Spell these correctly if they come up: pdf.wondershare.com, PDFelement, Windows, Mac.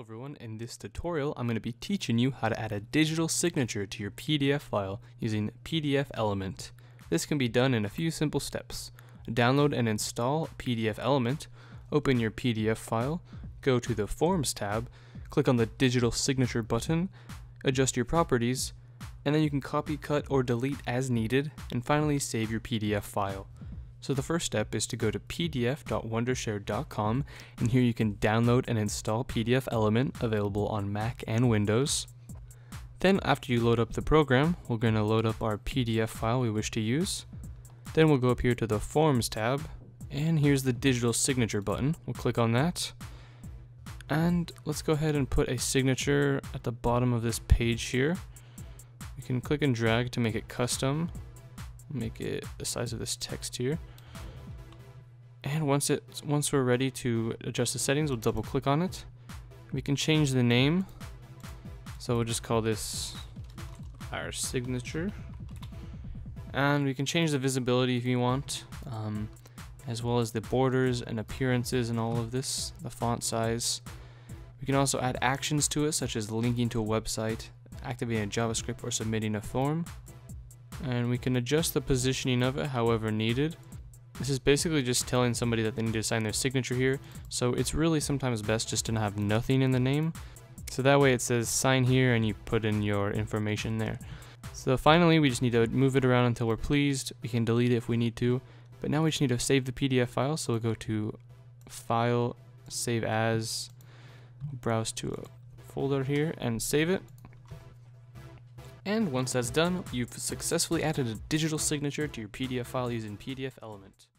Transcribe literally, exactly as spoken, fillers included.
Hello everyone, in this tutorial I'm going to be teaching you how to add a digital signature to your P D F file using PDFelement. This can be done in a few simple steps. Download and install PDFelement, open your P D F file, go to the Forms tab, click on the Digital Signature button, adjust your properties, and then you can copy, cut, or delete as needed, and finally save your P D F file. So the first step is to go to P D F dot wondershare dot com, and here you can download and install PDFelement, available on Mac and Windows. Then after you load up the program, we're going to load up our P D F file we wish to use. Then we'll go up here to the Forms tab, and here's the Digital Signature button. We'll click on that, and let's go ahead and put a signature at the bottom of this page here. You can click and drag to make it custom. Make it the size of this text here, and once it once we're ready to adjust the settings, we'll double click on it. We can change the name, so we'll just call this our signature, and we can change the visibility if you want, um, as well as the borders and appearances and all of this, the font size. We can also add actions to it, such as linking to a website, activating a JavaScript, or submitting a form. And we can adjust the positioning of it however needed. This is basically just telling somebody that they need to sign their signature here, so it's really sometimes best just to have nothing in the name. So that way it says sign here and you put in your information there. So finally we just need to move it around until we're pleased. We can delete it if we need to, but now we just need to save the P D F file, so we'll go to File, Save As, browse to a folder here and save it. And once that's done, you've successfully added a digital signature to your P D F file using PDFelement.